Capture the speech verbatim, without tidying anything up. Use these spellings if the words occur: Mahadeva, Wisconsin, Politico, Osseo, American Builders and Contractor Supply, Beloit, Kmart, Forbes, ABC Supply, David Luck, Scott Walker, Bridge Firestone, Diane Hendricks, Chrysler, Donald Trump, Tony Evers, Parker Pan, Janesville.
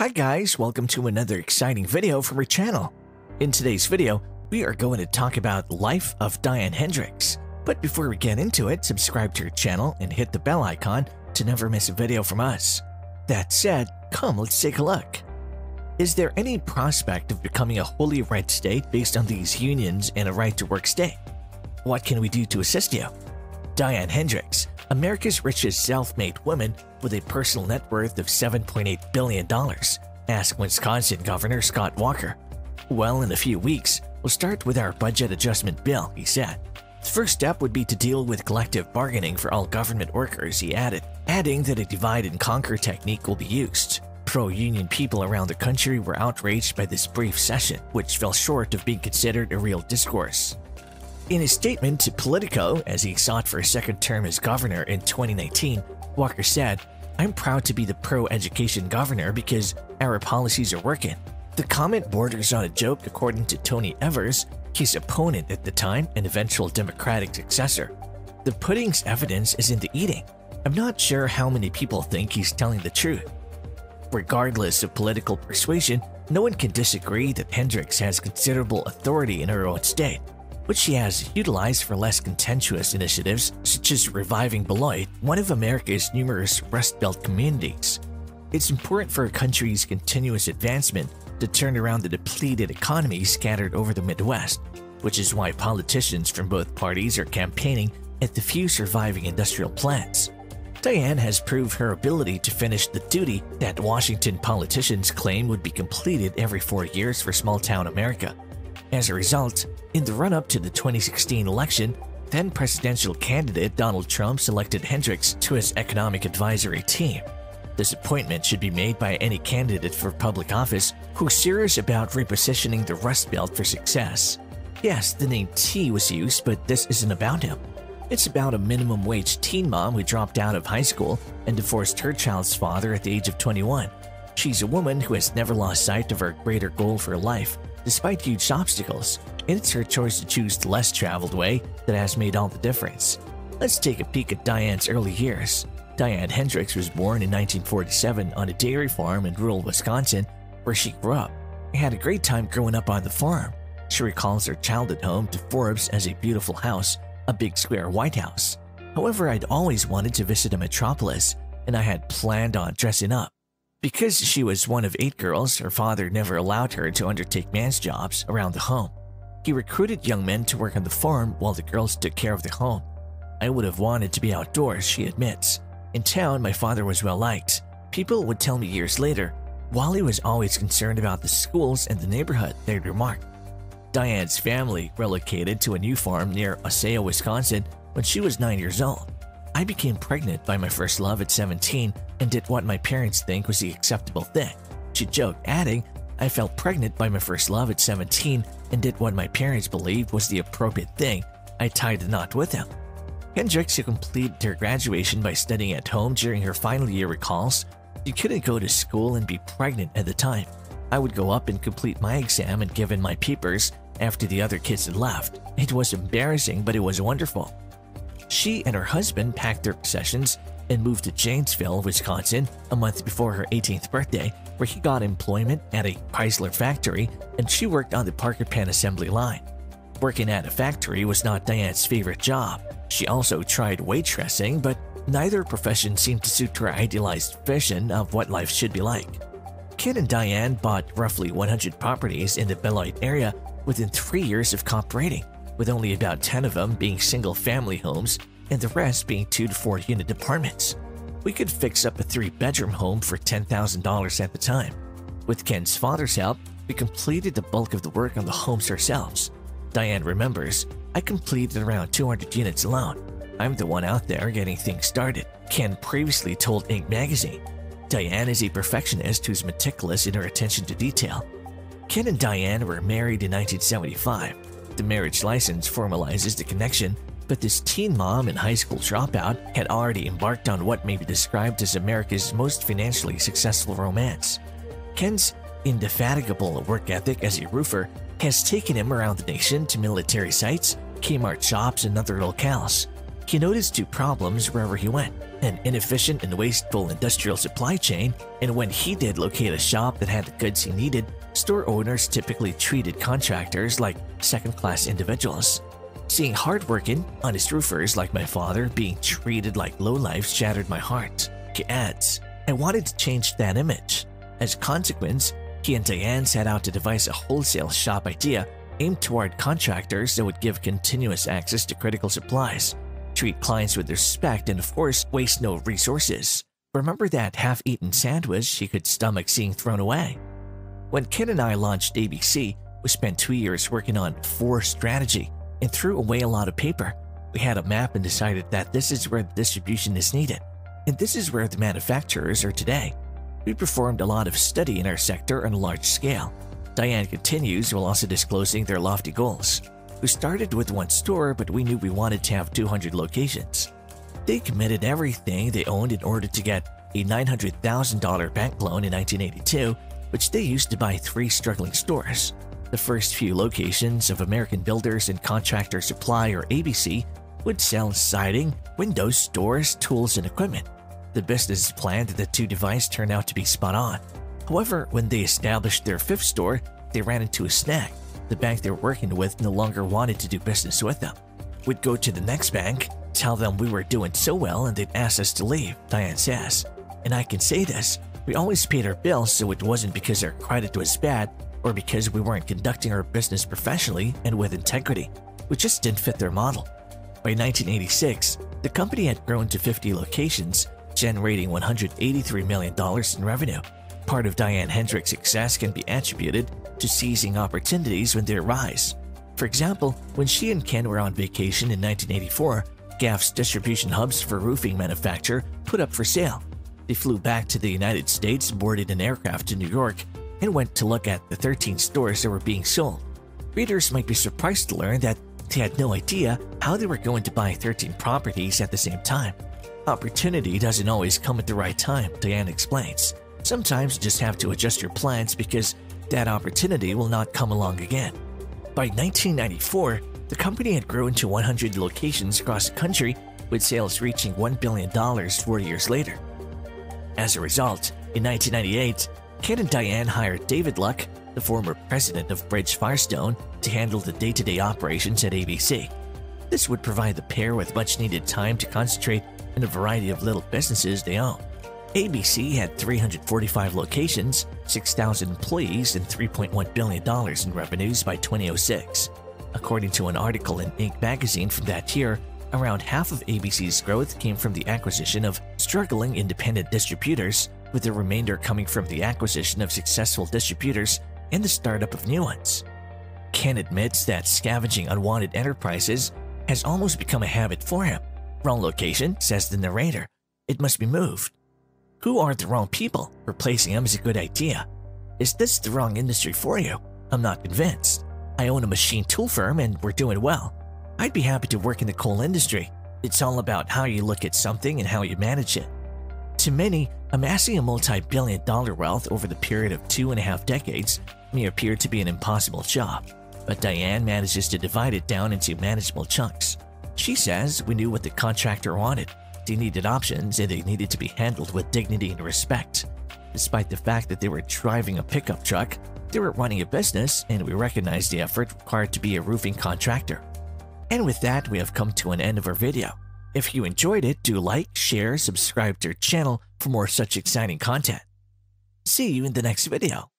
Hi guys, welcome to another exciting video from our channel. In today's video, we are going to talk about the life of Diane Hendricks. But before we get into it, subscribe to our channel and hit the bell icon to never miss a video from us. That said, come let's take a look. Is there any prospect of becoming a wholly red state based on these unions and a right-to-work state? What can we do to assist you? Diane Hendricks, America's richest self-made woman with a personal net worth of seven point eight billion dollars, asked Wisconsin Governor Scott Walker. Well, in a few weeks, we'll start with our budget adjustment bill, he said. The first step would be to deal with collective bargaining for all government workers, he added, adding that a divide-and-conquer technique will be used. Pro-union people around the country were outraged by this brief session, which fell short of being considered a real discourse. In his statement to Politico, as he sought for a second term as governor in twenty nineteen, Walker said, "I'm proud to be the pro-education governor because our policies are working." The comment borders on a joke according to Tony Evers, his opponent at the time and eventual Democratic successor. The pudding's evidence is in the eating. I'm not sure how many people think he's telling the truth. Regardless of political persuasion, no one can disagree that Hendricks has considerable authority in her own state, which she has utilized for less contentious initiatives such as reviving Beloit, one of America's numerous Rust Belt communities. It's important for a country's continuous advancement to turn around the depleted economy scattered over the Midwest, which is why politicians from both parties are campaigning at the few surviving industrial plants. Diane has proved her ability to finish the duty that Washington politicians claim would be completed every four years for small-town America. As a result, in the run-up to the twenty sixteen election, then-presidential candidate Donald Trump selected Hendricks to his economic advisory team. This appointment should be made by any candidate for public office who's serious about repositioning the Rust Belt for success. Yes, the name T was used, but this isn't about him. It's about a minimum-wage teen mom who dropped out of high school and divorced her child's father at the age of twenty-one. She's a woman who has never lost sight of her greater goal for life, despite huge obstacles, and it's her choice to choose the less traveled way that has made all the difference. Let's take a peek at Diane's early years. Diane Hendricks was born in nineteen forty-seven on a dairy farm in rural Wisconsin, where she grew up. She had a great time growing up on the farm. She recalls her childhood home to Forbes as a beautiful house, a big square White House. However, I'd always wanted to visit a metropolis, and I had planned on dressing up. Because she was one of eight girls, her father never allowed her to undertake man's jobs around the home. He recruited young men to work on the farm while the girls took care of the home. I would have wanted to be outdoors, she admits. In town, my father was well-liked. People would tell me years later, Wally was always concerned about the schools and the neighborhood, they'd remark. Diane's family relocated to a new farm near Osseo, Wisconsin when she was nine years old. I became pregnant by my first love at seventeen and did what my parents think was the acceptable thing. She joked, adding, I felt pregnant by my first love at seventeen and did what my parents believed was the appropriate thing. I tied the knot with him. Hendricks, who completed her graduation by studying at home during her final year, recalls, you couldn't go to school and be pregnant at the time. I would go up and complete my exam and give in my papers after the other kids had left. It was embarrassing, but it was wonderful. She and her husband packed their possessions and moved to Janesville, Wisconsin, a month before her eighteenth birthday, where he got employment at a Chrysler factory and she worked on the Parker Pan assembly line. Working at a factory was not Diane's favorite job. She also tried waitressing, but neither profession seemed to suit her idealized vision of what life should be like. Ken and Diane bought roughly one hundred properties in the Beloit area within three years of cooperating, with only about ten of them being single-family homes and the rest being two to four unit apartments. We could fix up a three-bedroom home for ten thousand dollars at the time. With Ken's father's help, we completed the bulk of the work on the homes ourselves. Diane remembers, I completed around two hundred units alone. I'm the one out there getting things started, Ken previously told Inc magazine. Diane is a perfectionist who's meticulous in her attention to detail. Ken and Diane were married in nineteen seventy-five. The marriage license formalizes the connection, but this teen mom and high school dropout had already embarked on what may be described as America's most financially successful romance. Ken's indefatigable work ethic as a roofer has taken him around the nation to military sites, Kmart shops, and other locales. He noticed two problems wherever he went, an inefficient and wasteful industrial supply chain, and when he did locate a shop that had the goods he needed, store owners typically treated contractors like second-class individuals. Seeing hard-working, honest roofers like my father being treated like lowlifes shattered my heart. He adds, I wanted to change that image. As a consequence, he and Diane set out to devise a wholesale shop idea aimed toward contractors that would give continuous access to critical supplies, treat clients with respect, and of course, waste no resources. Remember that half-eaten sandwich she could stomach seeing thrown away? When Ken and I launched A B C, we spent two years working on four strategy and threw away a lot of paper. We had a map and decided that this is where the distribution is needed, and this is where the manufacturers are today. We performed a lot of study in our sector on a large scale. Diane continues while also disclosing their lofty goals. We started with one store, but we knew we wanted to have two hundred locations. They committed everything they owned in order to get a nine hundred thousand dollar bank loan in nineteen eighty-two, which they used to buy three struggling stores. The first few locations of American Builders and Contractor Supply, or A B C, would sell siding, windows, doors, tools, and equipment. The business plan that the two devised turned out to be spot on. However, when they established their fifth store, they ran into a snag. The bank they were working with no longer wanted to do business with them. We'd go to the next bank, tell them we were doing so well, and they'd ask us to leave, Diane says. And I can say this, we always paid our bills, so it wasn't because our credit was bad or because we weren't conducting our business professionally and with integrity. We just didn't fit their model. By nineteen eighty-six, the company had grown to fifty locations, generating one hundred eighty-three million dollars in revenue. Part of Diane Hendricks' success can be attributed to seizing opportunities when they arise. For example, when she and Ken were on vacation in nineteen eighty-four, Gaff's distribution hubs for roofing manufacture put up for sale. They flew back to the United States, boarded an aircraft to New York, and went to look at the thirteen stores that were being sold. Readers might be surprised to learn that they had no idea how they were going to buy thirteen properties at the same time. Opportunity doesn't always come at the right time, Diane explains. Sometimes you just have to adjust your plans because that opportunity will not come along again. By nineteen ninety-four, the company had grown to one hundred locations across the country, with sales reaching one billion dollars forty years later. As a result, in nineteen ninety-eight, Ken and Diane hired David Luck, the former president of Bridge Firestone, to handle the day-to-day operations at A B C. This would provide the pair with much-needed time to concentrate on a variety of little businesses they own. A B C had three hundred forty-five locations, six thousand employees, and three point one billion dollars in revenues by twenty oh six. According to an article in Inc magazine from that year, around half of A B C's growth came from the acquisition of struggling independent distributors, with the remainder coming from the acquisition of successful distributors and the startup of new ones. Ken admits that scavenging unwanted enterprises has almost become a habit for him. Wrong location, says the narrator. It must be moved. Who are the wrong people? Replacing them is a good idea. Is this the wrong industry for you? I'm not convinced. I own a machine tool firm and we're doing well. I'd be happy to work in the coal industry. It's all about how you look at something and how you manage it. To many, amassing a multi-billion dollar wealth over the period of two and a half decades may appear to be an impossible job, but Diane manages to divide it down into manageable chunks. She says, we knew what the contractor wanted. They needed options and they needed to be handled with dignity and respect. Despite the fact that they were driving a pickup truck, they were running a business, and we recognized the effort required to be a roofing contractor. And with that, we have come to an end of our video. If you enjoyed it, do like, share, subscribe to our channel for more such exciting content. See you in the next video.